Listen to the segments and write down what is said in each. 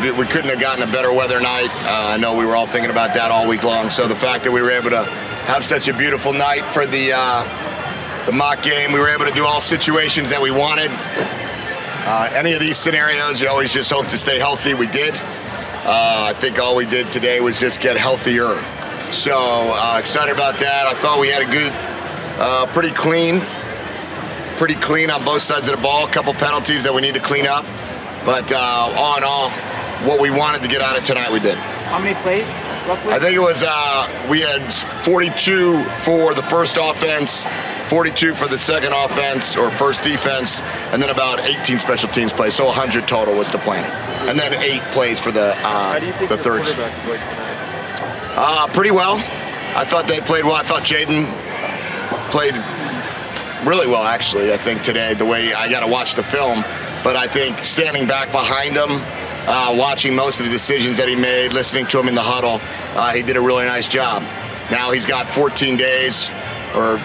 We couldn't have gotten a better weather night. I know we were all thinking about that all week long. So the fact that we were able to have such a beautiful night for the mock game, we were able to do all situations that we wanted. Any of these scenarios, you always just hope to stay healthy. We did. I think all we did today was just get healthier. So excited about that. I thought we had a good, pretty clean on both sides of the ball. A couple penalties that we need to clean up. But all in all, what we wanted to get out of tonight, we did. How many plays, roughly? I think it was, we had 42 for the first offense, 42 for the second offense, or first defense, and then about 18 special teams plays, so 100 total was the plan. And then 8 plays for the the third. Pretty well. I thought they played well. I thought Jayden played really well, actually, I think, today, the way I got to watch the film. But I think standing back behind him, watching most of the decisions that he made, listening to him in the huddle, he did a really nice job. Now he's got 14 days, or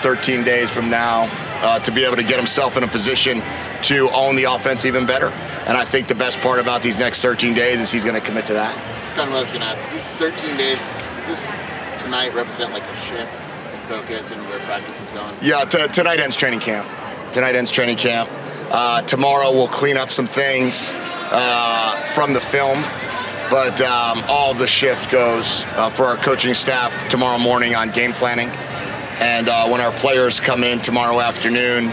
13 days from now, to be able to get himself in a position to own the offense even better. And I think the best part about these next 13 days is he's going to commit to that. That's kind of what I was going to ask. Is this 13 days, does this tonight represent like a shift in focus and where practice is going? Yeah, tonight ends training camp. Tonight ends training camp. Tomorrow we'll clean up some things from the film, but all the shift goes for our coaching staff tomorrow morning on game planning. And when our players come in tomorrow afternoon,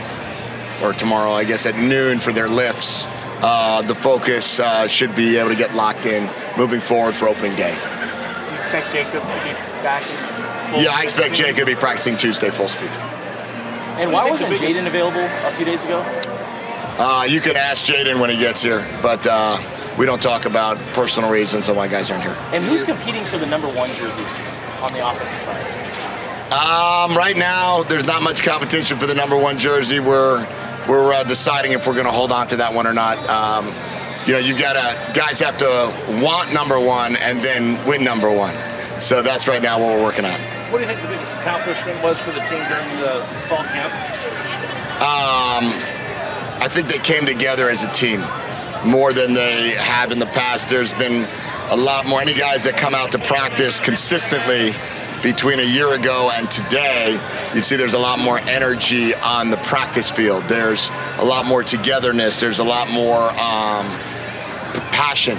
or tomorrow, I guess, at noon for their lifts, the focus should be able to get locked in moving forward for opening day. Do you expect Jacob to be back in full? Yeah, I expect Jacob to be practicing Tuesday full speed. And why wasn't Jayden available a few days ago? You can ask Jayden when he gets here, but we don't talk about personal reasons on why guys aren't here. And who's competing for the #1 jersey on the offensive side? Right now, there's not much competition for the #1 jersey. We're deciding if we're going to hold on to that one or not. You've got to, guys have to want #1 and then win #1. So that's right now what we're working on. What do you think the biggest accomplishment was for the team during the fall camp? I think they came together as a team more than they have in the past. There's been a lot more. Any guys that come out to practice consistently between a year ago and today, you'd see there's a lot more energy on the practice field. There's a lot more togetherness. There's a lot more passion.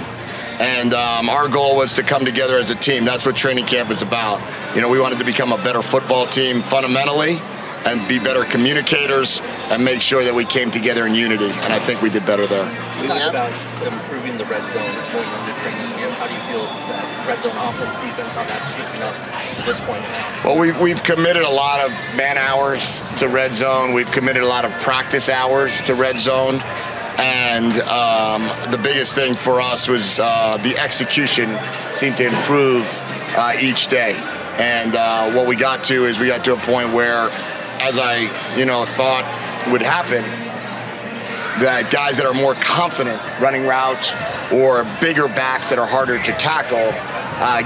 And our goal was to come together as a team. That's what training camp is about. We wanted to become a better football team fundamentally, and be better communicators, and make sure that we came together in unity, and I think we did better there. We talked about improving the red zone going into training camp. How do you feel that red zone offense, defense, how that's shaping up to this point? Well, we've committed a lot of man hours to red zone. We've committed a lot of practice hours to red zone, and the biggest thing for us was the execution seemed to improve each day. And what we got to is we got to a point where, as I, thought would happen, that guys that are more confident running routes or bigger backs that are harder to tackle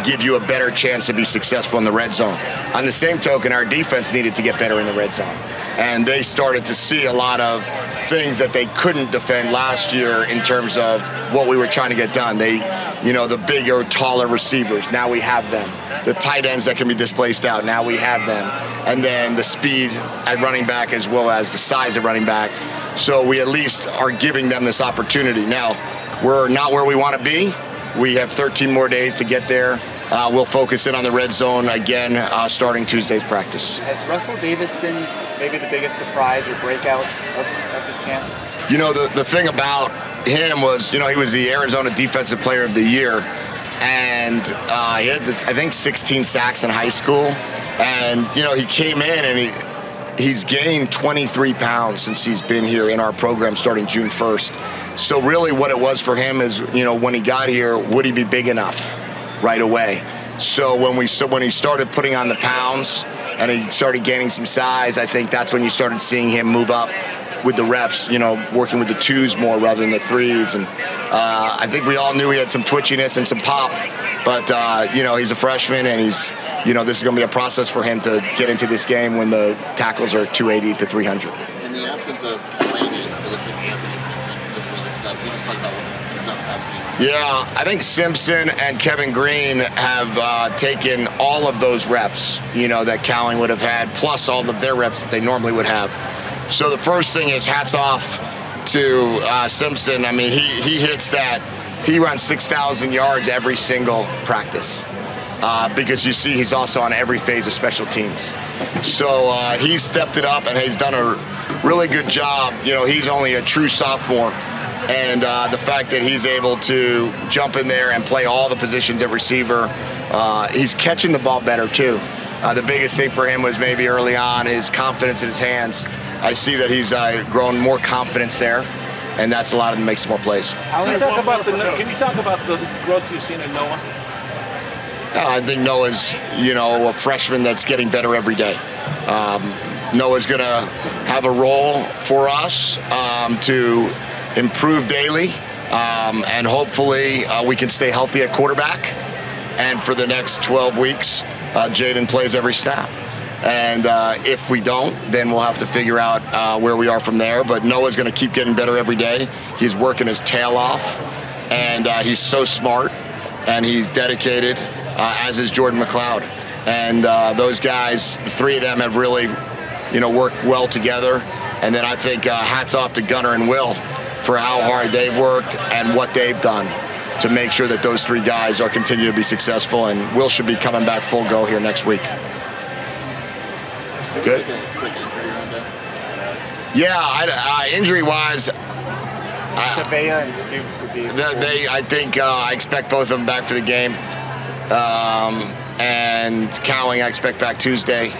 give you a better chance to be successful in the red zone. On the same token, our defense needed to get better in the red zone. And they started to see a lot of things that they couldn't defend last year in terms of what we were trying to get done. They, the bigger, taller receivers, now we have them. The tight ends that can be displaced out, now we have them. And then the speed at running back as well as the size of running back. So we at least are giving them this opportunity. Now, we're not where we want to be. We have 13 more days to get there. We'll focus in on the red zone again starting Tuesday's practice. Has Russell Davis been maybe the biggest surprise or breakout of this camp? The thing about him was, he was the Arizona Defensive Player of the Year. And he had, I think, 16 sacks in high school. And, he came in and he's gained 23 pounds since he's been here in our program starting June 1st. So really what it was for him is, when he got here, would he be big enough right away? So when he started putting on the pounds and he started gaining some size, I think that's when you started seeing him move up with the reps, working with the 2s more rather than the 3s. And I think we all knew he had some twitchiness and some pop, but, he's a freshman and he's, this is going to be a process for him to get into this game when the tackles are 280 to 300. In the absence of Anthony Simpson, you just talked about what he's done past Yeah, I think Simpson and Kevin Green have taken all of those reps, you know, that Cowling would have had, plus all of their reps that they normally would have. So the first thing is hats off to Simpson. I mean, he hits that. He runs 6,000 yards every single practice because you see he's also on every phase of special teams. So he's stepped it up and he's done a really good job. You know, he's only a true sophomore. And the fact that he's able to jump in there and play all the positions at receiver, he's catching the ball better too. The biggest thing for him was maybe early on his confidence in his hands. I see that he's grown more confidence there, and that's allowed him to make some more plays. Can you talk about the growth you've seen in Noah? I think Noah's, you know, a freshman that's getting better every day. Noah's going to have a role for us to improve daily, and hopefully we can stay healthy at quarterback. And for the next 12 weeks, Jayden plays every snap. And if we don't, then we'll have to figure out where we are from there. But Noah's going to keep getting better every day. He's working his tail off, and he's so smart, and he's dedicated, as is Jordan McLeod. And those guys, the three of them have really, you know, worked well together. And then I think hats off to Gunner and Will for how hard they've worked and what they've done to make sure that those three guys are continue to be successful. And Will should be coming back full go here next week. Good. Yeah, injury-wise, Shabella and Stoops would be. I expect both of them back for the game, and Cowling I expect back Tuesday,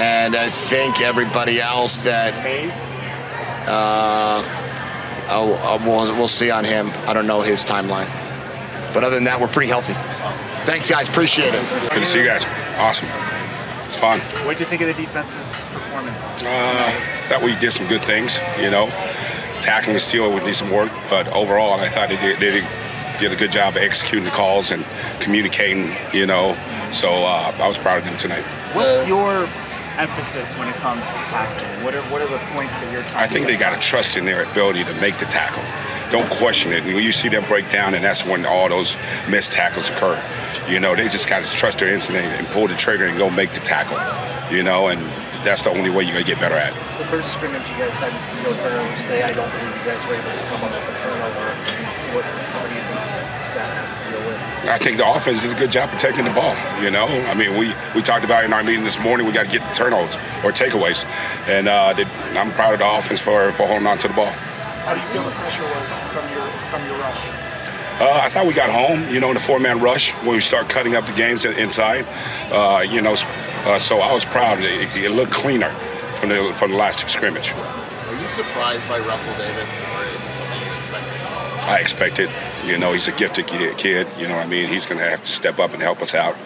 and I think everybody else that. We'll see on him. I don't know his timeline, but other than that, we're pretty healthy. Thanks, guys. Appreciate it. Good to see you guys. Awesome. It's fun. What did you think of the defense's performance? That we did some good things, you know. Tackling the steal would need some work, but overall, I thought they did a good job of executing the calls and communicating, you know. So I was proud of them tonight. What's your emphasis when it comes to tackling? What are the points that you're talking about? I think they got to trust in their ability to make the tackle. Don't question it. And when you see them break down, and that's when all those missed tackles occur. You know, they just got to trust their instinct and pull the trigger and go make the tackle. You know, and that's the only way you're going to get better at it. The first scrimmage you guys had no turnovers today. I don't believe you guys were able to come up with a turnover. What do you think that has to deal with? I think the offense did a good job of taking the ball, you know. I mean, we talked about it in our meeting this morning. We got to get turnovers or takeaways. And I'm proud of the offense for holding on to the ball. How do you feel the pressure was from your rush? I thought we got home, you know, in the four-man rush when we start cutting up the games inside. You know, so I was proud. It looked cleaner from the last two scrimmage. Are you surprised by Russell Davis, or is it something you expected? I expected. You know, he's a gifted kid. You know what I mean? He's going to have to step up and help us out,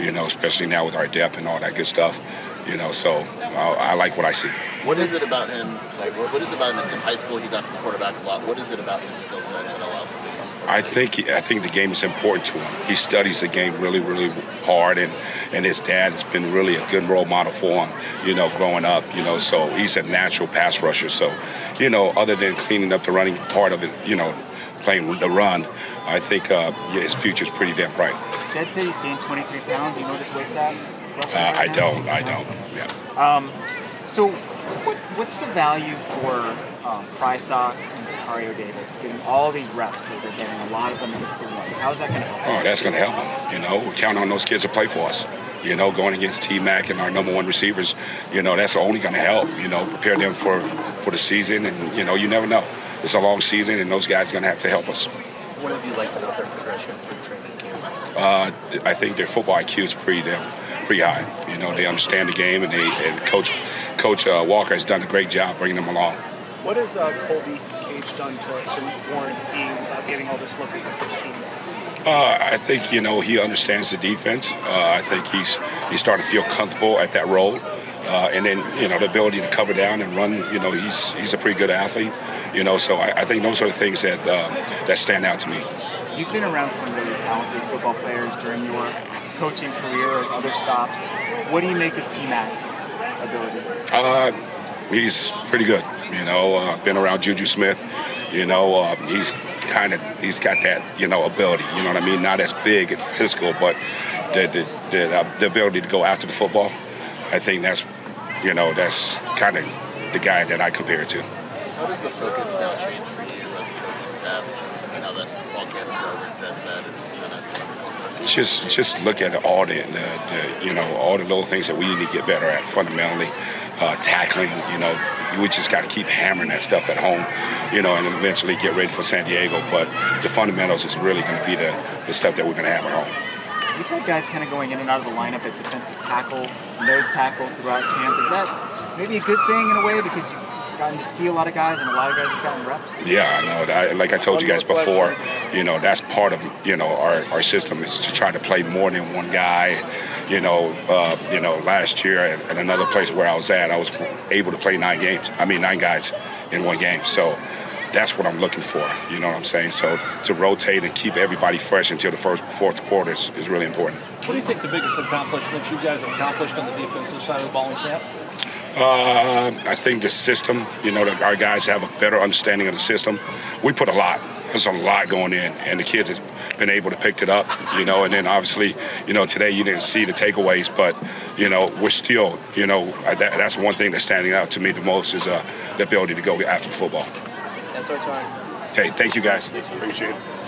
you know, especially now with our depth and all that good stuff. You know, so I like what I see. What is it about him? What is it about him in high school? He got the quarterback a lot. What is it about his skill set that allows him to become quarterback? I think the game is important to him. He studies the game really, really hard, and his dad has been really a good role model for him. You know, growing up. You know, so he's a natural pass rusher. So, you know, other than cleaning up the running part of it, you know, playing the run, I think his future's pretty damn bright. Jed said he's gained 23 pounds. You know what his weight's at? I don't. Yeah. So, what's the value for Prysock and Tario Davis getting all these reps that they're getting? A lot of them against the run. How's that going to help? Oh, that's going to help them. You know, we count on those kids to play for us. You know, going against T-Mac and our #1 receivers. You know, that's only going to help. You know, prepare them for the season, and you know, you never know. It's a long season, and those guys are going to have to help us. What have you liked about their progression through training camp? I think their football IQ is pretty high. You know, they understand the game, and Coach Walker has done a great job bringing them along. What has Kobe Cage done to warrant getting all this look at the first team? I think, you know, he understands the defense. I think he's starting to feel comfortable at that role. And then, you know, the ability to cover down and run, you know, he's a pretty good athlete. You know, so I think those are the things that that stand out to me. You've been around some really talented football players during your coaching career and other stops. What do you make of T-Mac's ability? He's pretty good. You know, been around Juju Smith. You know, he's kind of, he's got that, you know, ability, you know what I mean? Not as big and physical, but the ability to go after the football. I think that's, you know, that's kind of the guy that I compare to. How does the focus now change for you as a coaching staff now that Paul Campbell's over and Jed's at it? Just look at all the you know, all the little things that we need to get better at fundamentally, tackling. You know, we just got to keep hammering that stuff at home, you know, and eventually get ready for San Diego. But the fundamentals is really going to be the stuff that we're going to have at home. You've had guys kind of going in and out of the lineup at defensive tackle, nose tackle throughout camp. Is that maybe a good thing in a way because you? Gotten to see a lot of guys, and a lot of guys have gotten reps. Yeah, I know. Like I told you guys before, you know, that's part of, you know, our system is to try to play more than one guy. You know, last year at another place where I was at, I was able to play nine guys in one game. So that's what I'm looking for. You know what I'm saying? So to rotate and keep everybody fresh until the fourth quarter is really important. What do you think the biggest accomplishments you guys have accomplished on the defensive side of the ball in camp? I think the system, you know, our guys have a better understanding of the system. We put a lot. There's a lot going in, and the kids have been able to pick it up, you know, and then obviously, you know, today you didn't see the takeaways, but, you know, we're still, you know, that's one thing that's standing out to me the most is the ability to go after the football. That's our time. Okay, thank you guys. Appreciate it.